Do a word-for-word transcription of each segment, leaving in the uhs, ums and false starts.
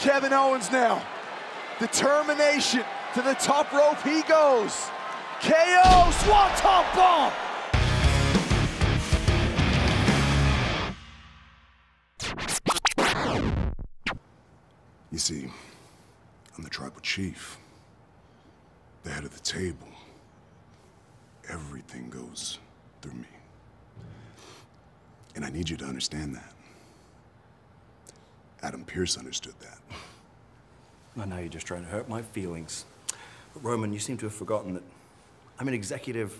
Kevin Owens now. Determination, to the top rope he goes. K O, Swanton Bomb! You see, I'm the tribal chief, the head of the table. Everything goes through me. And I need you to understand that. Adam Pearce understood that. I know you're just trying to hurt my feelings. But Roman, you seem to have forgotten that I'm an executive.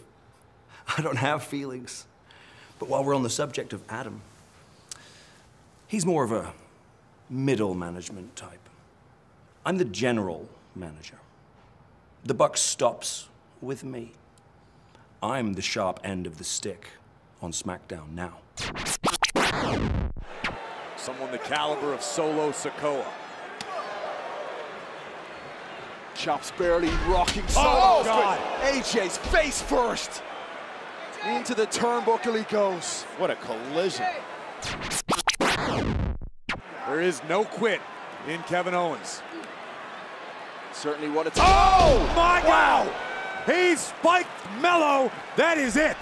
I don't have feelings. But while we're on the subject of Adam, he's more of a middle management type. I'm the general manager. The buck stops with me. I'm the sharp end of the stick on SmackDown now. Someone the caliber of Solo Sikoa. Chops barely rocking Solo. Oh, God. A J's face first. Into the turnbuckle he goes. What a collision. There is no quit in Kevin Owens. Certainly what it's... Oh, my God. Wow. He spiked Mello. That is it.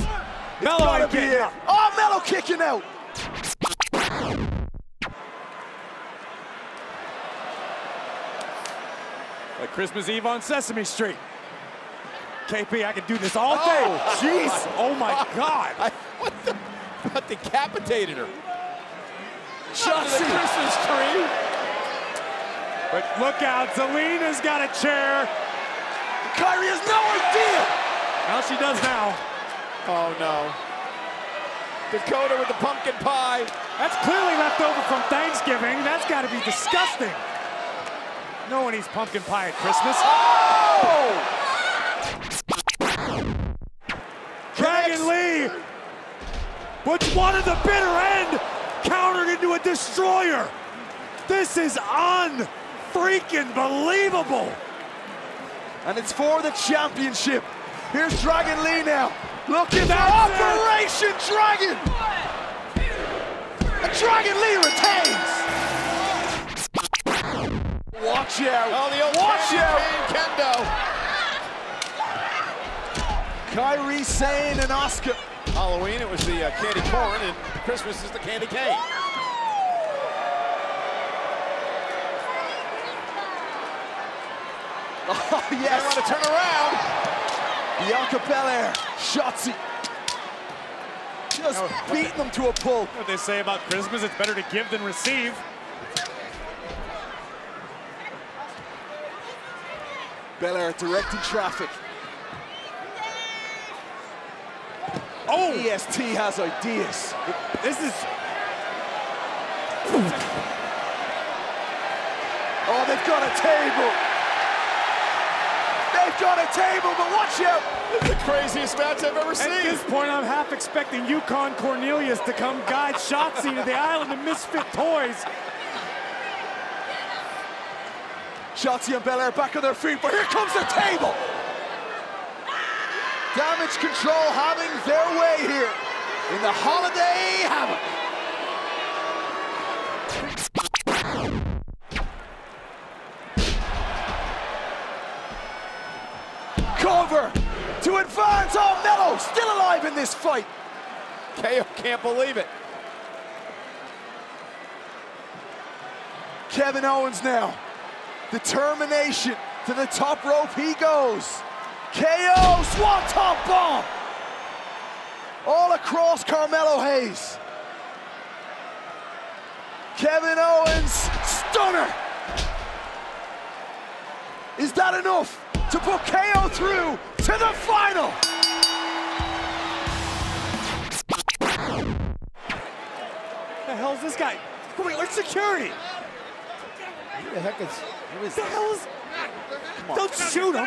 It's Mello kicking out. Oh, Mello kicking out. Like Christmas Eve on Sesame Street. K P, I can do this all day. Oh, jeez. Oh, my God. I, what the? What decapitated her. Shotzi. Christmas tree. But look out. Zelina's got a chair. Kairi has no idea. Well, she does now. Oh, no. Dakota with the pumpkin pie. That's clearly left over from Thanksgiving. That's got to be disgusting. No one eats pumpkin pie at Christmas. Oh! Dragon Lee, with one at the bitter end, countered into a destroyer. This is un-freaking believable. And it's for the championship. Here's Dragon Lee now. Look at that Operation it. Dragon! And Dragon Lee retains! Watch out! Oh, the old Watch out! Kendo. Kairi Sane and Asuka. Halloween, it was the uh, candy corn, and Christmas is the candy cane. Oh, yes! I want to turn around! Bianca Belair, Shotzi. Just oh, beating them to a pulp. What they say about Christmas, it's better to give than receive. Belair directing traffic. Oh! E S T has ideas. This is... Oh, they've got a table! Got a table, but watch out! It's the craziest match I've ever seen. At this point, I'm half expecting Yukon Cornelius to come guide Shotzi to the island of misfit toys. Shotzi and Belair back on their feet, but here comes the table. Damage Control having their way here in the Holiday Havoc. Over to advance. Oh, Mello still alive in this fight. K O can't believe it. Kevin Owens now. Determination, to the top rope he goes. K O, Swanton Bomb. All across Carmelo Hayes. Kevin Owens, Stunner. Is that enough to put K O through to the final? What the hell's this guy? Wait, where's security? Who the heck is... Who is the that? hell is... Don't shoot him!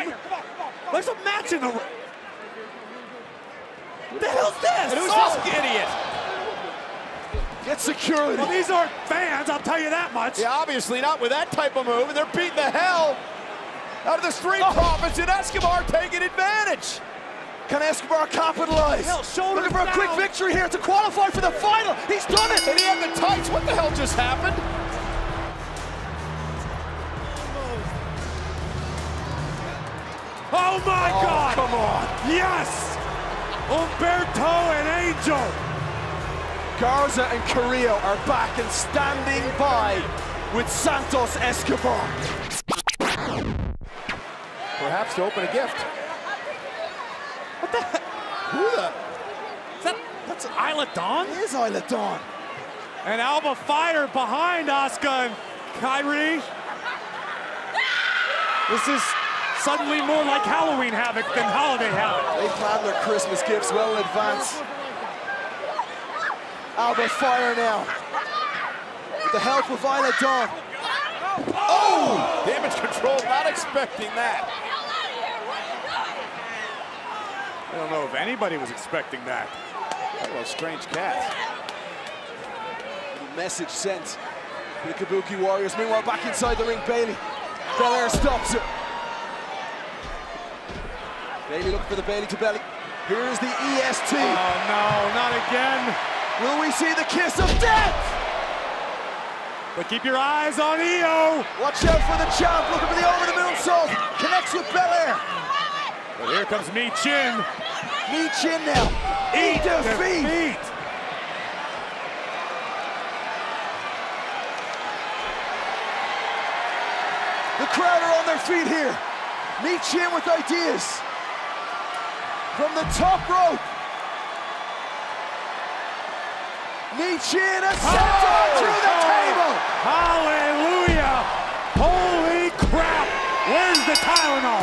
There's a match in the... What the hell's this? And who's oh. this idiot? Get security. Well, these aren't fans, I'll tell you that much. Yeah, obviously not with that type of move, and they're beating the hell out of the Street Profits, and Escobar taking advantage. Can Escobar capitalize? Hell, Looking for down. a quick victory here to qualify for the final. He's done it. And he had the tights. What the hell just happened? Oh my oh, God! Come on! Yes! Humberto and Angel! Garza and Carrillo are back and standing by with Santos Escobar. Perhaps to open a gift. What the heck? Who the? Is that, that's Isla Dawn? It is Isla Dawn. And Alba Fyre behind Asuka and Kairi. This is suddenly more like Halloween Havoc than Holiday Havoc. They planned their Christmas gifts well in advance. Alba Fyre now. With the help of Isla Dawn. Oh! Damage Control, not expecting that. I don't know if anybody was expecting that. What a strange cat. Message sent to the Kabuki Warriors. Meanwhile, back inside the ring, Bailey. Belair stops her. Bailey looking for the Bailey to Bailey. Here's the E S T. Oh no, not again. Will we see the kiss of death? But keep your eyes on Io. Watch out for the chop. Looking for the over the middle salt. Connects with Belair. But here comes Michin. Michin now. Eat defeat. defeat. The crowd are on their feet here. Michin with ideas. From the top rope. Michin and Santos oh, through the oh, table. Hallelujah. Holy crap. Where's the Tylenol?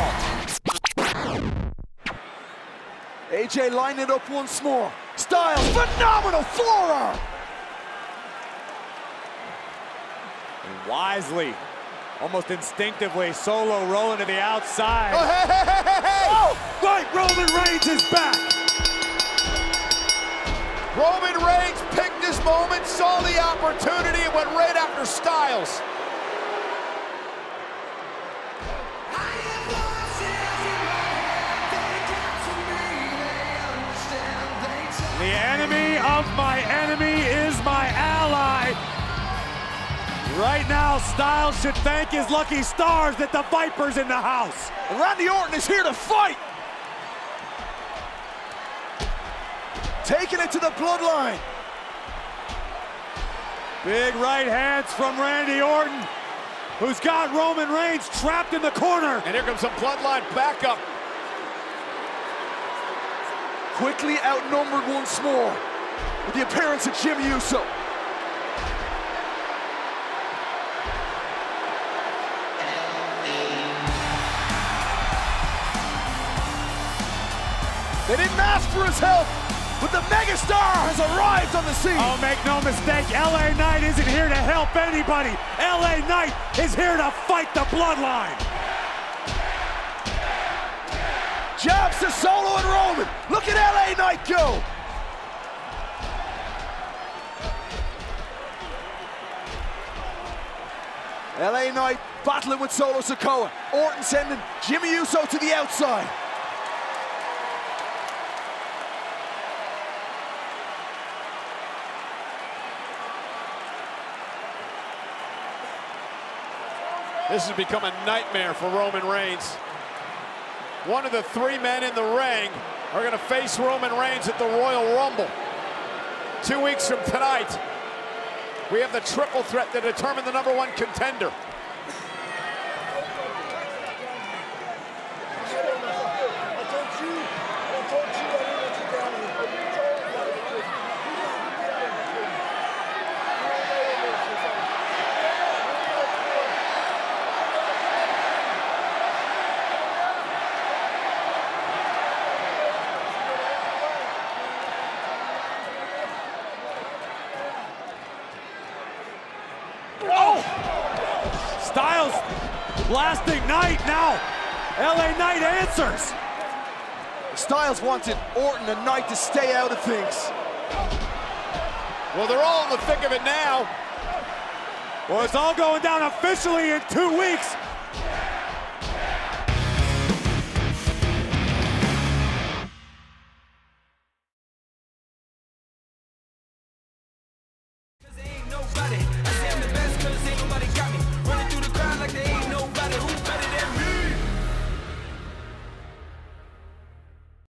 A J lining up once more. Styles, phenomenal forearm. And wisely. Almost instinctively, Solo rolling to the outside. Oh, hey, hey, hey, hey, hey. Oh, right, Roman Reigns is back. Roman Reigns picked this moment, saw the opportunity, and went right after Styles. The enemy of my enemy is my ally. Right now, Styles should thank his lucky stars that the Viper's in the house. And Randy Orton is here to fight. Taking it to the bloodline. Big right hands from Randy Orton, who's got Roman Reigns trapped in the corner. And here comes some bloodline backup. Quickly outnumbered once more with the appearance of Jimmy Uso. They didn't ask for his help, but the megastar has arrived on the scene. Oh, make no mistake, L A Knight isn't here to help anybody. L A Knight is here to fight the bloodline. Jabs to Solo and Roman. Look at L A Knight go. L A Knight battling with Solo Sikoa. Orton sending Jimmy Uso to the outside. This has become a nightmare for Roman Reigns. One of the three men in the ring are going to face Roman Reigns at the Royal Rumble. Two weeks from tonight, we have the triple threat to determine the number one contender. Styles blasting Knight now. L A Knight answers. Styles wanted Orton and Knight to stay out of things. Well, they're all in the thick of it now. Well, it's all going down officially in two weeks.